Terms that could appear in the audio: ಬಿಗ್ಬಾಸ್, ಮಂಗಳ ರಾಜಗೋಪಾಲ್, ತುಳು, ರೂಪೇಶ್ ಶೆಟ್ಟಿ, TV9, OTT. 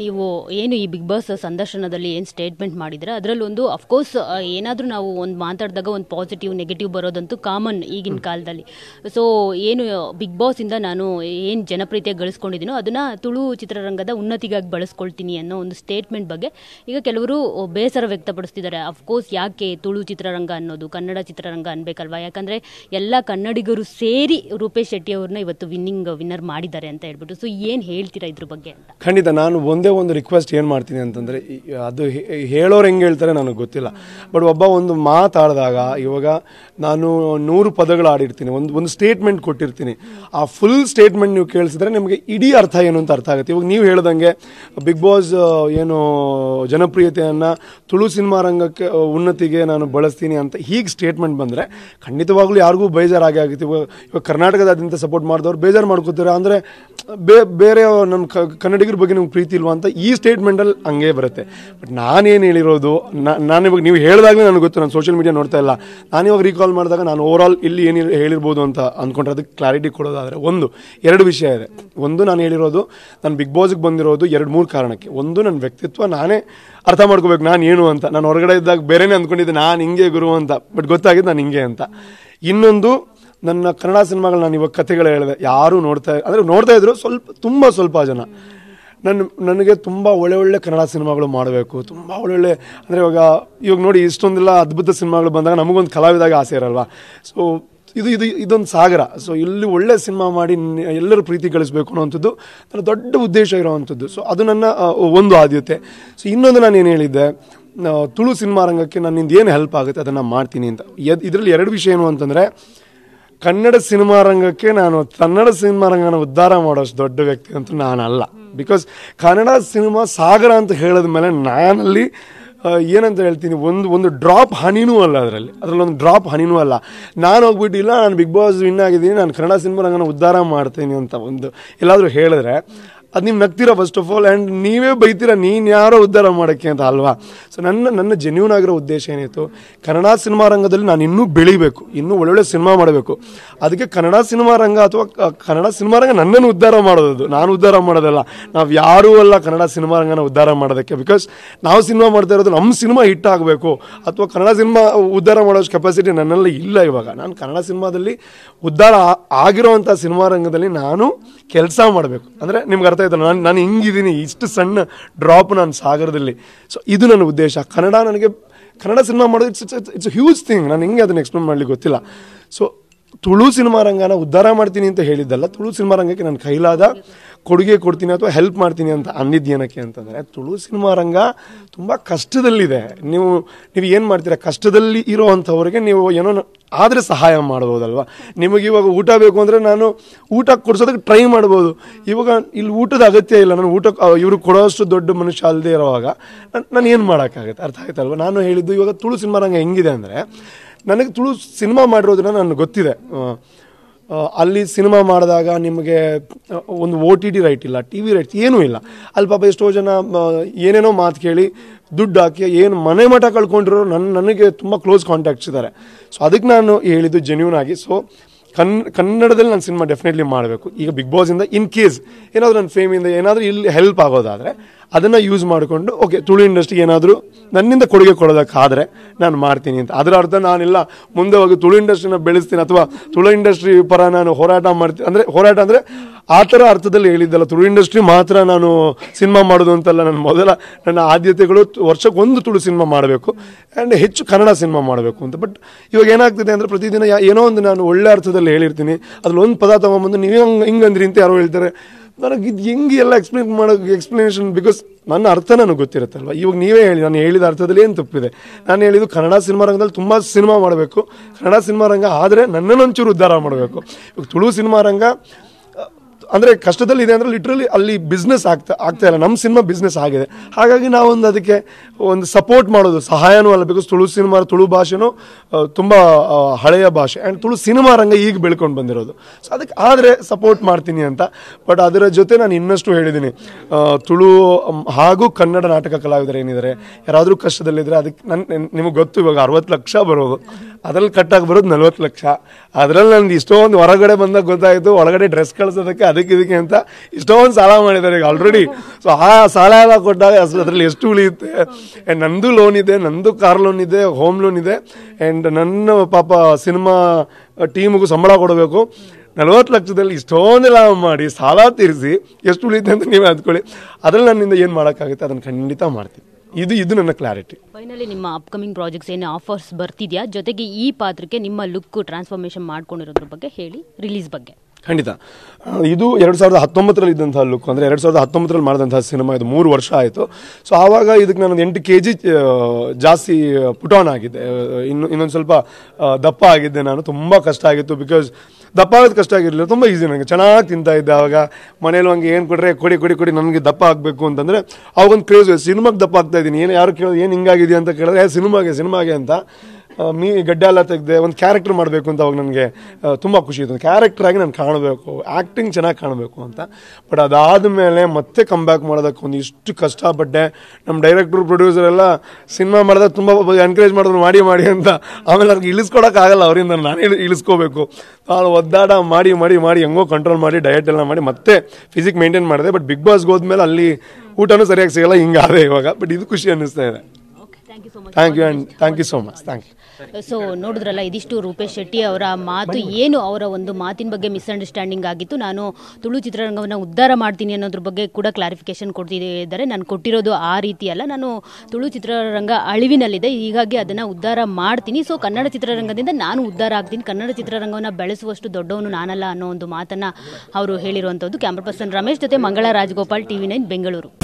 ನೀವು ಏನು ಈ ಬಿಗ್ ಬಾಸ್ ಸಂದರ್ಶನದಲ್ಲಿ ಏನು ಸ್ಟೇಟ್ಮೆಂಟ್ ಮಾಡಿದ್ರೆ ಅದರಲ್ಲಿ ಒಂದು ಆಫ್ ಕೋರ್ಸ್ ಏನಾದರೂ ನಾವು ಒಂದು ಮಾತಾಡಿದಾಗ ಒಂದು ಪಾಸಿಟಿವ್ ನೆಗೆಟಿವ್ ಬರೋದಂತೂ ಕಾಮನ್ ಈಗಿನ ಕಾಲದಲ್ಲಿ. ಸೊ ಏನು ಬಿಗ್ ಬಾಸ್ ಇಂದ ನಾನು ಏನು ಜನಪ್ರಿಯತೆ ಗಳಿಸ್ಕೊಂಡಿದ್ದೀನೋ ಅದನ್ನ ತುಳು ಚಿತ್ರರಂಗದ ಉನ್ನತಿಗಾಗಿ ಬಳಸ್ಕೊಳ್ತೀನಿ ಅನ್ನೋ ಒಂದು ಸ್ಟೇಟ್ಮೆಂಟ್ ಬಗ್ಗೆ ಈಗ ಕೆಲವರು ಬೇಸರ ವ್ಯಕ್ತಪಡಿಸ್ತಿದ್ದಾರೆ. ಅಫ್ಕೋರ್ಸ್ ಯಾಕೆ ತುಳು ಚಿತ್ರರಂಗ ಅನ್ನೋದು, ಕನ್ನಡ ಚಿತ್ರರಂಗ ಅನ್ಬೇಕಲ್ವಾ? ಯಾಕಂದ್ರೆ ಎಲ್ಲ ಕನ್ನಡಿಗರು ಸೇರಿ ರೂಪೇಶ್ ಶೆಟ್ಟಿ ಅವ್ರನ್ನ ಇವತ್ತು ವಿನ್ನರ್ ಮಾಡಿದ್ದಾರೆ ಅಂತ ಹೇಳ್ಬಿಟ್ಟು. ಸೊ ಏನು ಹೇಳ್ತೀರಾ ಇದ್ರ ಬಗ್ಗೆ ಅಂತ? ಖಂಡಿತ ನಾನು ಒಂದೇ ಒಂದು ರಿಕ್ವೆಸ್ಟ್ ಏನು ಮಾಡ್ತೀನಿ ಅಂತಂದರೆ, ಅದು ಹೇಳೋರು ಹೆಂಗೆ ಹೇಳ್ತಾರೆ ನನಗೆ ಗೊತ್ತಿಲ್ಲ, ಬಟ್ ಒಬ್ಬ ಒಂದು ಮಾತಾಡಿದಾಗ ಇವಾಗ ನಾನು 100 ಪದಗಳು ಆಡಿರ್ತೀನಿ, ಒಂದು ಸ್ಟೇಟ್ಮೆಂಟ್ ಕೊಟ್ಟಿರ್ತೀನಿ. ಆ ಫುಲ್ ಸ್ಟೇಟ್ಮೆಂಟ್ ನೀವು ಕೇಳಿಸಿದ್ರೆ ನಿಮಗೆ ಇಡೀ ಅರ್ಥ ಏನು ಅಂತ ಅರ್ಥ ಆಗುತ್ತೆ. ಇವಾಗ ನೀವು ಹೇಳ್ದಂಗೆ ಬಿಗ್ ಬಾಸ್ ಏನು ಜನಪ್ರಿಯತೆಯನ್ನು ತುಳು ಸಿನಿಮಾ ರಂಗಕ್ಕೆ ಉನ್ನತಿಗೆ ನಾನು ಬಳಸ್ತೀನಿ ಅಂತ ಹೀಗೆ ಸ್ಟೇಟ್ಮೆಂಟ್ ಬಂದರೆ ಖಂಡಿತವಾಗ್ಲೂ ಯಾರಿಗೂ ಬೇಜಾರಾಗಿ ಆಗುತ್ತೆ. ಇವಾಗ ಕರ್ನಾಟಕದಾದ್ಯಂತ ಸಪೋರ್ಟ್ ಮಾಡಿದವರು ಬೇಜಾರು ಮಾಡ್ಕೋತಾರೆ, ಅಂದರೆ ಬೇರೆ ನಮ್ಮ ಕನ್ನಡಿಗರ ಬಗ್ಗೆ ನಿಮ್ಗೆ ಪ್ರೀತಿ ಇಲ್ವಾ ಅಂತ ಈ ಸ್ಟೇಟ್ಮೆಂಟಲ್ಲಿ ಹಂಗೆ ಬರುತ್ತೆ. ಬಟ್ ನಾನೇನು ಹೇಳಿರೋದು, ನಾನಿವಾಗ ನೀವು ಹೇಳಿದಾಗಲೇ ನನಗೆ ಗೊತ್ತು, ನಾನು ಸೋಷಿಯಲ್ ಮೀಡಿಯಾ ನೋಡ್ತಾ ಇಲ್ಲ, ನಾನಿವಾಗ ರೀಕಾಲ್ ಮಾಡಿದಾಗ ನಾನು ಓವರಾಲ್ ಇಲ್ಲಿ ಏನು ಹೇಳಿರ್ಬೋದು ಅಂತ ಅಂದ್ಕೊಂಡ್ರೆ ಅದಕ್ಕೆ ಕ್ಲಾರಿಟಿ ಕೊಡೋದಾದರೆ ಎರಡು ವಿಷಯ ಇದೆ. ಒಂದು, ನಾನು ಹೇಳಿರೋದು ನಾನು ಬಿಗ್ ಬಾಸ್ಗೆ ಬಂದಿರೋದು 2-3 ಕಾರಣಕ್ಕೆ. ಒಂದು, ನನ್ನ ವ್ಯಕ್ತಿತ್ವ ನಾನೇ ಅರ್ಥ ಮಾಡ್ಕೋಬೇಕು, ನಾನು ಏನು ಅಂತ. ನಾನು ಹೊರಗಡೆ ಇದ್ದಾಗ ಬೇರೆನೇ ಅಂದ್ಕೊಂಡಿದ್ದೆ ನಾನು ಹಿಂಗೆ ಗುರು ಅಂತ, ಬಟ್ ಗೊತ್ತಾಗಿದ್ದು ನಾನು ಹಿಂಗೆ ಅಂತ. ಇನ್ನೊಂದು, ನನ್ನ ಕನ್ನಡ ಸಿನಿಮಾಗಳು ನಾನು ಇವಾಗ ಕಥೆಗಳು ಹೇಳಿದೆ, ಯಾರೂ ನೋಡ್ತಾ ಇದ್ರು ಸ್ವಲ್ಪ ಜನ. ನನಗೆ ತುಂಬ ಒಳ್ಳೆ ಕನ್ನಡ ಸಿನಿಮಾಗಳು ಮಾಡಬೇಕು, ತುಂಬ ಒಳ್ಳೊಳ್ಳೆ, ಅಂದರೆ ಇವಾಗ ನೋಡಿ ಇಷ್ಟೊಂದೆಲ್ಲ ಅದ್ಭುತ ಸಿನಿಮಾಗಳು ಬಂದಾಗ ನಮಗೊಂದು ಕಲಾವಿದಾಗ ಆಸೆ ಇರಲ್ವಾ? ಸೊ ಇದೊಂದು ಸಾಗರ. ಸೊ ಇಲ್ಲಿ ಒಳ್ಳೆ ಸಿನಿಮಾ ಮಾಡಿ ಎಲ್ಲರೂ ಪ್ರೀತಿ ಗಳಿಸಬೇಕು ಅನ್ನೋವಂಥದ್ದು ನನ್ನ ದೊಡ್ಡ ಉದ್ದೇಶ ಇರೋವಂಥದ್ದು. ಸೊ ಅದು ನನ್ನ ಒಂದು ಆದ್ಯತೆ. ಸೊ ಇನ್ನೊಂದು, ನಾನು ಏನು ಹೇಳಿದ್ದೆ, ತುಳು ಸಿನಿಮಾ ರಂಗಕ್ಕೆ ನನ್ನಿಂದ ಏನು ಹೆಲ್ಪ್ ಆಗುತ್ತೆ ಅದನ್ನು ಮಾಡ್ತೀನಿ ಅಂತ. ಇದರಲ್ಲಿ 2 ವಿಷಯ ಏನು ಅಂತಂದರೆ, ಕನ್ನಡ ಸಿನಿಮಾ ರಂಗಕ್ಕೆ ನಾನು ಕನ್ನಡ ಸಿನಿಮಾ ರಂಗನ ಉದ್ಧಾರ ಮಾಡೋಷ್ಟು ದೊಡ್ಡ ವ್ಯಕ್ತಿ ಅಂತೂ ನಾನಲ್ಲ. ಬಿಕಾಸ್ ಕನ್ನಡ ಸಿನಿಮಾ ಸಾಗರ ಅಂತ ಹೇಳಿದ ಮೇಲೆ ನಾನಲ್ಲಿ ಏನಂತ ಹೇಳ್ತೀನಿ, ಒಂದು ಡ್ರಾಪ್ ಹನಿನೂ ಅಲ್ಲ ಅದರಲ್ಲೊಂದು ಡ್ರಾಪ್ ಹನಿನೂ ಅಲ್ಲ. ನಾನು ಹೋಗ್ಬಿಟ್ಟಿಲ್ಲ ನಾನು ಬಿಗ್ ಬಾಸ್ ವಿನ್ ಆಗಿದ್ದೀನಿ, ನಾನು ಕನ್ನಡ ಸಿನಿಮಾ ರಂಗನ ಉದ್ಧಾರ ಮಾಡ್ತೀನಿ ಅಂತ ಒಂದು ಎಲ್ಲಾದರೂ ಹೇಳಿದ್ರೆ ಅದು ನೀವು ನಗ್ತೀರಾ ಫಸ್ಟ್ ಆಫ್ ಆಲ್, ಆ್ಯಂಡ್ ನೀವೇ ಬೈತೀರಾ ನೀನು ಯಾರೋ ಉದ್ಧಾರ ಮಾಡೋಕ್ಕೆ ಅಂತ ಅಲ್ವಾ? ಸೊ ನನ್ನ ಜೆನ್ಯೂನ್ ಆಗಿರೋ ಉದ್ದೇಶ ಏನಿತ್ತು, ಕನ್ನಡ ಸಿನಿಮಾ ರಂಗದಲ್ಲಿ ನಾನು ಇನ್ನೂ ಬೆಳಿಬೇಕು, ಇನ್ನೂ ಒಳ್ಳೊಳ್ಳೆ ಸಿನಿಮಾ ಮಾಡಬೇಕು. ಅದಕ್ಕೆ ಕನ್ನಡ ಸಿನಿಮಾ ರಂಗ ಅಥವಾ ಕನ್ನಡ ಸಿನಿಮಾ ರಂಗ ನನ್ನನ್ನು ಉದ್ಧಾರ ಮಾಡೋದು, ನಾನು ಉದ್ಧಾರ ಮಾಡೋದಲ್ಲ. ನಾವು ಯಾರೂ ಅಲ್ಲ ಕನ್ನಡ ಸಿನಿಮಾ ರಂಗನ ಉದ್ಧಾರ ಮಾಡೋದಕ್ಕೆ. ಬಿಕಾಸ್ ನಾವು ಸಿನಿಮಾ ಮಾಡ್ತಾ ಇರೋದು ನಮ್ಮ ಸಿನಿಮಾ ಹಿಟ್ ಆಗಬೇಕು, ಅಥವಾ ಕನ್ನಡ ಸಿನಿಮಾ ಉದ್ಧಾರ ಮಾಡೋಷ್ಟು ಕೆಪಾಸಿಟಿ ನನ್ನಲ್ಲಿ ಇಲ್ಲ. ಇವಾಗ ನಾನು ಕನ್ನಡ ಸಿನಿಮಾದಲ್ಲಿ ಉದ್ಧಾರ ಆಗಿರೋವಂಥ ಸಿನಿಮಾ ರಂಗದಲ್ಲಿ ನಾನು ಕೆಲಸ ಮಾಡಬೇಕು. ಅಂದರೆ ನಿಮ್ಗೆ ಅರ್ಥ ಆಯಿತು, ನಾನು ಹಿಂಗಿದ್ದೀನಿ, ಇಷ್ಟು ಸಣ್ಣ ಡ್ರಾಪ್ ನಾನು ಸಾಗರದಲ್ಲಿ. ಸೊ ಇದು ನನ್ನ ಉದ್ದೇಶ. ಕನ್ನಡ ಸಿನಿಮಾ ಮಾಡೋದು ಇಟ್ಸ್ ಹ್ಯೂಜ್ ಥಿಂಗ್, ನಾನು ಹಿಂಗೆ ಅದನ್ನು ಎಕ್ಸ್ಪ್ಲೇನ್ ಮಾಡಲಿಕ್ಕೆ ಗೊತ್ತಿಲ್ಲ. ಸೊ ತುಳು ಸಿನಿಮಾ ರಂಗನ ಉದ್ಧಾರ ಮಾಡ್ತೀನಿ ಅಂತ ಹೇಳಿದ್ದಲ್ಲ, ತುಳು ಸಿನಿಮಾ ರಂಗಕ್ಕೆ ನಾನು ಕೈಲಾದ ಕೊಡುಗೆ ಕೊಡ್ತೀನಿ ಅಥವಾ ಹೆಲ್ಪ್ ಮಾಡ್ತೀನಿ ಅಂತ ಅನ್ನಿದ್ದೇನಕ್ಕೆ ಅಂತಂದರೆ, ತುಳು ಸಿನಿಮಾ ರಂಗ ತುಂಬ ಕಷ್ಟದಲ್ಲಿದೆ. ನೀವು ಏನು ಮಾಡ್ತೀರಾ, ಕಷ್ಟದಲ್ಲಿ ಇರೋ ಅಂಥವ್ರಿಗೆ ನೀವು ಏನೋ ಆದರೆ ಸಹಾಯ ಮಾಡ್ಬೋದಲ್ವಾ? ನಿಮಗೆ ಇವಾಗ ಊಟ ಬೇಕು ಅಂದರೆ ನಾನು ಊಟ ಕೊಡಿಸೋದಕ್ಕೆ ಟ್ರೈ ಮಾಡ್ಬೋದು. ಇವಾಗ ಇಲ್ಲಿ ಊಟದ ಅಗತ್ಯ ಇಲ್ಲ, ನಾನು ಊಟ ಇವರು ಕೊಡೋಷ್ಟು ದೊಡ್ಡ ಮನುಷ್ಯ ಅಲ್ಲದೆ ಇರೋವಾಗ ನಾನು ಏನು ಮಾಡೋಕ್ಕಾಗತ್ತೆ? ಅರ್ಥ ಆಯ್ತಲ್ವ? ನಾನು ಹೇಳಿದ್ದು ಇವಾಗ ತುಳು ಸಿನಿಮಾ ರಂಗ ಹೆಂಗಿದೆ ಅಂದರೆ, ನನಗೆ ತುಳು ಸಿನಿಮಾ ಮಾಡಿರೋದನ್ನ ನನಗೆ ಗೊತ್ತಿದೆ. ಅಲ್ಲಿ ಸಿನಿಮಾ ಮಾಡಿದಾಗ ನಿಮಗೆ ಒಂದು OTT ರೈಟ್ ಇಲ್ಲ, TV ರೈಟ್ಸ್ ಏನೂ ಇಲ್ಲ. ಅಲ್ಲಿ ಪಾಪ ಎಷ್ಟೋ ಜನ ಏನೇನೋ ಮಾತು ಕೇಳಿ ದುಡ್ಡು ಹಾಕಿ ಏನು ಮನೆ ಮಠ ಕಳ್ಕೊಂಡಿರೋ ನನಗೆ ತುಂಬ ಕ್ಲೋಸ್ ಕಾಂಟ್ಯಾಕ್ಟ್ಸ್ ಇದ್ದಾರೆ. ಸೊ ಅದಕ್ಕೆ ನಾನು ಹೇಳಿದ್ದು ಜೆನ್ಯೂನ್ ಆಗಿ. ಸೊ ಕನ್ನಡದಲ್ಲಿ ನಾನು ಸಿನಿಮಾ ಡೆಫಿನೆಟ್ಲಿ ಮಾಡಬೇಕು. ಈಗ ಬಿಗ್ ಬಾಸಿಂದ ಇನ್ ಕೇಸ್ ಏನಾದರೂ ನನ್ನ ಫೇಮಿಂದ ಏನಾದರೂ ಇಲ್ಲಿ ಹೆಲ್ಪ್ ಆಗೋದಾದರೆ ಅದನ್ನು ಯೂಸ್ ಮಾಡಿಕೊಂಡು ಓಕೆ ತುಳು ಇಂಡಸ್ಟ್ರಿಗೆ ಏನಾದರೂ ನನ್ನಿಂದ ಕೊಡುಗೆ ಕೊಡೋದಕ್ಕಾದರೆ ನಾನು ಮಾಡ್ತೀನಿ ಅಂತ. ಅದರ ಅರ್ಥ ನಾನಿಲ್ಲ ಮುಂದೆ ಹೋಗಿ ತುಳು ಇಂಡಸ್ಟ್ರಿನ ಬೆಳೆಸ್ತೀನಿ ಅಥವಾ ತುಳು ಇಂಡಸ್ಟ್ರಿ ಪರ ನಾನು ಹೋರಾಟ ಮಾಡ್ತೀನಿ ಅಂದರೆ, ಹೋರಾಟ ಅಂದರೆ ಆ ಥರ ಅರ್ಥದಲ್ಲಿ ಹೇಳಿದ್ದಲ್ಲ, ತುಳು ಇಂಡಸ್ಟ್ರಿ ಮಾತ್ರ ನಾನು ಸಿನಿಮಾ ಮಾಡೋದು ಅಂತಲ್ಲ. ನನ್ನ ಆದ್ಯತೆಗಳು ವರ್ಷಕ್ಕೊಂದು ತುಳು ಸಿನಿಮಾ ಮಾಡಬೇಕು, ಆ್ಯಂಡ್ ಹೆಚ್ಚು ಕನ್ನಡ ಸಿನಿಮಾ ಮಾಡಬೇಕು ಅಂತ. ಬಟ್ ಇವಾಗ ಏನಾಗ್ತಿದೆ ಅಂದರೆ, ಪ್ರತಿದಿನ ಏನೋ ಒಂದು ನಾನು ಒಳ್ಳೆ ಅರ್ಥದಲ್ಲಿ ಹೇಳಿರ್ತೀನಿ, ಅದರಲ್ಲೊಂದು ಪದ ತಗೊಂಬಂದು ನೀವೇ ಹಿಂಗಂದ್ರಿ ಅಂತ ಯಾರೋ ಹೇಳ್ತಾರೆ. ನನಗೆ ಇದು ಹೆಂಗೆ ಎಲ್ಲ ಎಕ್ಸ್ಪ್ಲನೇಷನ್, ಬಿಕಾಸ್ ನನ್ನ ಅರ್ಥ ನನಗೆ ಗೊತ್ತಿರುತ್ತಲ್ವ. ಇವಾಗ ನೀವೇ ಹೇಳಿ ನಾನು ಹೇಳಿದ ಅರ್ಥದಲ್ಲಿ ಏನು ತಪ್ಪಿದೆ? ನಾನು ಹೇಳಿದ್ದು ಕನ್ನಡ ಸಿನಿಮಾ ರಂಗದಲ್ಲಿ ತುಂಬ ಸಿನಿಮಾ ಮಾಡಬೇಕು, ಕನ್ನಡ ಸಿನಿಮಾ ರಂಗ ಆದರೆ ನನ್ನನ್ನೊಂಚೂರು ಉದ್ಧಾರ ಮಾಡಬೇಕು. ಇವಾಗ ತುಳು ಸಿನಿಮಾ ರಂಗ ಅಂದರೆ ಕಷ್ಟದಲ್ಲಿದೆ ಅಂದರೆ ಲಿಟ್ರಲಿ ಅಲ್ಲಿ ಬಿಸ್ನೆಸ್ ಆಗ್ತಾಯಿಲ್ಲ. ನಮ್ಮ ಸಿನಿಮಾ ಬಿಸ್ನೆಸ್ ಆಗಿದೆ, ಹಾಗಾಗಿ ನಾವೊಂದು ಅದಕ್ಕೆ ಒಂದು ಸಪೋರ್ಟ್ ಮಾಡೋದು, ಸಹಾಯನೂ ಅಲ್ಲ. ಬಿಕಾಸ್ ತುಳು ಸಿನಿಮಾ, ತುಳು ಭಾಷೆನೂ ತುಂಬ ಹಳೆಯ ಭಾಷೆ, ಆ್ಯಂಡ್ ತುಳು ಸಿನಿಮಾ ರಂಗ ಈಗ ಬೆಳ್ಕೊಂಡು ಬಂದಿರೋದು. ಸೊ ಅದಕ್ಕೆ ಆದರೆ ಸಪೋರ್ಟ್ ಮಾಡ್ತೀನಿ ಅಂತ. ಬಟ್ ಅದರ ಜೊತೆ ನಾನು ಇನ್ನಷ್ಟು ಹೇಳಿದ್ದೀನಿ, ತುಳು ಹಾಗೂ ಕನ್ನಡ ನಾಟಕ ಕಲಾವಿದರು ಏನಿದ್ದಾರೆ ಯಾರಾದರೂ ಕಷ್ಟದಲ್ಲಿದ್ದರೆ ಅದಕ್ಕೆ ನಿಮಗೆ ಗೊತ್ತು, ಇವಾಗ 60 ಲಕ್ಷ ಬರೋದು, ಅದರಲ್ಲಿ ಕಟ್ಟಾಗಿ ಬರೋದು 40 ಲಕ್ಷ. ಅದರಲ್ಲಿ ನಂದು ಇಷ್ಟೊಂದು ಹೊರಗಡೆ ಬಂದಾಗ ಗೊತ್ತಾಯಿತು, ಒಳಗಡೆ ಡ್ರೆಸ್ ಕಳಿಸೋದಕ್ಕೆ ಅದಕ್ಕೆ ಅದಕ್ಕೆ ಅಂತ ಇಷ್ಟೊಂದು ಸಾಲ ಮಾಡಿದ್ದಾರೆ ಈಗ ಆಲ್ರೆಡಿ. ಸೊ ಆ ಸಾಲ ಎಲ್ಲ ಕೊಟ್ಟಾಗ ಅಸಲು ಅದರಲ್ಲಿ ಎಷ್ಟು ಉಳಿಯುತ್ತೆ? ಆ್ಯಂಡ್ ನಂದು ಲೋನ್ ಇದೆ, ನಂದು ಕಾರ್ ಲೋನ್ ಇದೆ, ಹೋಮ್ ಲೋನ್ ಇದೆ. ಆ್ಯಂಡ್ ನನ್ನ ಪಾಪ ಸಿನಿಮಾ ಟೀಮಿಗೂ ಸಂಬಳ ಕೊಡಬೇಕು. 40 ಲಕ್ಷದಲ್ಲಿ ಇಷ್ಟೊಂದು ಲಾಭ ಮಾಡಿ ಸಾಲ ತೀರಿಸಿ ಎಷ್ಟು ಉಳಿಯುತ್ತೆ ಅಂತ ನೀವೇ ಅಂದ್ಕೊಳ್ಳಿ. ಅದರಲ್ಲಿ ನನ್ನಿಂದ ಏನು ಮಾಡೋಕ್ಕಾಗುತ್ತೆ ಅದನ್ನು ಖಂಡಿತ ಮಾಡ್ತೀನಿ. ಇದು ನನ್ನ ಕ್ಲಾರಿಟಿ. ಫೈನಲಿ ನಿಮ್ಮ ಅಪ್ಕಮಿಂಗ್ ಪ್ರಾಜೆಕ್ಟ್ಸ್ ಏನು ಆಫರ್ಸ್ ಬರ್ತಿದೆಯಾ? ಜೊತೆಗೆ ಈ ಪಾತ್ರಕ್ಕೆ ನಿಮ್ಮ ಲುಕ್ ಟ್ರಾನ್ಸ್ಫಾರ್ಮೇಷನ್ ಮಾಡ್ಕೊಂಡಿರೋದ್ರ ಬಗ್ಗೆ ಹೇಳಿ, ರಿಲೀಸ್ ಬಗ್ಗೆ. ಖಂಡಿತ. ಇದು 2019ರಲ್ಲಿ ಇದ್ದಂಥ ಲುಕ್, ಅಂದರೆ 2019ರಲ್ಲಿ ಮಾಡಿದಂಥ ಸಿನಿಮಾ. ಇದು 3 ವರ್ಷ ಆಯಿತು. ಸೊ ಆವಾಗ ಇದಕ್ಕೆ ನಾನು 8 kg ಜಾಸ್ತಿ ಪುಟಾನ್ ಆಗಿದೆ. ಇನ್ನೊಂದು ಸ್ವಲ್ಪ ದಪ್ಪ ಆಗಿದ್ದೆ ನಾನು. ತುಂಬ ಕಷ್ಟ ಆಗಿತ್ತು. ಬಿಕಾಸ್ ದಪ್ಪ ಆಗೋದು ಕಷ್ಟ ಆಗಿರಲಿಲ್ಲ, ತುಂಬ ಈಸಿ. ನನಗೆ ಚೆನ್ನಾಗಿ ತಿಂತಾ ಇದ್ದೆ ಆವಾಗ. ಮನೇಲಿ ಹಂಗೆ ಏನು ಕೊಟ್ಟರೆ ಕೊಡಿ ಕೊಡಿ ಕೊಡಿ, ನನಗೆ ದಪ್ಪ ಆಗಬೇಕು ಅಂತಂದರೆ ಆವಾಗೊಂದು ಕ್ರೇಜ್. ಸಿನಿಮಾಗೆ ದಪ್ಪ ಆಗ್ತಾ ಇದ್ದೀನಿ, ಏನು ಯಾರು ಕೇಳೋದು, ಏನು ಹಿಂಗಾಗಿದೆಯಾ ಅಂತ ಕೇಳಿದ್ರೆ ಸಿನಿಮಾಗೆ ಅಂತ ಗಡ್ಡೆ ಎಲ್ಲ ತೆಗೆದೆ. ಒಂದು ಕ್ಯಾರೆಕ್ಟರ್ ಮಾಡಬೇಕು ಅಂತ ಅವಾಗ ನನಗೆ ತುಂಬ ಖುಷಿ ಇತ್ತು. ಕ್ಯಾರೆಕ್ಟ್ರಾಗಿ ನಾನು ಕಾಣಬೇಕು, ಆ್ಯಕ್ಟಿಂಗ್ ಚೆನ್ನಾಗಿ ಕಾಣಬೇಕು ಅಂತ. ಬಟ್ ಅದಾದ ಮೇಲೆ ಮತ್ತೆ ಕಮ್ ಬ್ಯಾಕ್ ಮಾಡೋದಕ್ಕೆ ಒಂದು ಇಷ್ಟು ಕಷ್ಟಪಟ್ಟೆ. ನಮ್ಮ ಡೈರೆಕ್ಟ್ರು ಪ್ರೊಡ್ಯೂಸರೆಲ್ಲ ಸಿನಿಮಾ ಮಾಡಿದಾಗ ತುಂಬ ಎನ್ಕರೇಜ್ ಮಾಡಿದ್ರು ಮಾಡಿ ಮಾಡಿ ಅಂತ. ಆಮೇಲೆ ಅವ್ರಿಗೆ ಇಳಿಸ್ಕೊಡೋಕ್ಕಾಗಲ್ಲ, ಅವರಿಂದ ನಾನೇ ಇಳಿಸ್ಕೋಬೇಕು. ನಾನು ಒದ್ದಾಡ ಮಾಡಿ ಮಾಡಿ ಮಾಡಿ ಹೆಂಗೋ ಕಂಟ್ರೋಲ್ ಮಾಡಿ ಡಯಟ್ ಎಲ್ಲ ಮಾಡಿ ಮತ್ತೆ ಫಿಸಿಕ್ ಮೇಂಟೈನ್ ಮಾಡಿದೆ. ಬಟ್ ಬಿಗ್ ಬಾಸ್ಗೆ ಹೋದ್ಮೇಲೆ ಅಲ್ಲಿ ಊಟನೂ ಸರಿಯಾಗಿ ಸಿಗಲ್ಲ, ಹಿಂಗಾದ್ರೆ ಇವಾಗ. ಬಟ್ ಇದು ಖುಷಿ ಅನ್ನಿಸ್ತಾ ಇದೆ. Thank you. ಸೊ ನೋಡಿದ್ರಲ್ಲ, ಇದಿಷ್ಟು ರೂಪೇಶ್ ಶೆಟ್ಟಿ ಅವರ ಮಾತು. ಏನು ಅವರ ಒಂದು ಮಾತಿನ ಬಗ್ಗೆ ಮಿಸ್ಅಂಡರ್ಸ್ಟ್ಯಾಂಡಿಂಗ್ ಆಗಿತ್ತು. ನಾನು ತುಳು ಚಿತ್ರರಂಗವನ್ನು ಉದ್ಧಾರ ಮಾಡ್ತೀನಿ ಅನ್ನೋದ್ರ ಬಗ್ಗೆ ಕೂಡ ಕ್ಲಾರಿಫಿಕೇಶನ್ ಕೊಡ್ತಿದ್ದಾರೆ. ನಾನು ಕೊಟ್ಟಿರೋದು ಆ ರೀತಿ ಅಲ್ಲ. ನಾನು ತುಳು ಚಿತ್ರರಂಗ ಅಳಿವಿನಲ್ಲಿದೆ, ಹೀಗಾಗಿ ಅದನ್ನು ಉದ್ಧಾರ ಮಾಡ್ತೀನಿ. ಸೊ ಕನ್ನಡ ಚಿತ್ರರಂಗದಿಂದ ನಾನು ಉದ್ಧಾರ ಆಗ್ತೀನಿ, ಕನ್ನಡ ಚಿತ್ರರಂಗವನ್ನು ಬೆಳೆಸುವಷ್ಟು ದೊಡ್ಡವನು ನಾನಲ್ಲ ಅನ್ನೋ ಒಂದು ಮಾತನ್ನು ಅವರು ಹೇಳಿರುವಂಥದ್ದು. ಕ್ಯಾಮ್ರಾ ಪರ್ಸನ್ ರಮೇಶ್ ಜೊತೆ ಮಂಗಳ ರಾಜಗೋಪಾಲ್, TV9 ಬೆಂಗಳೂರು.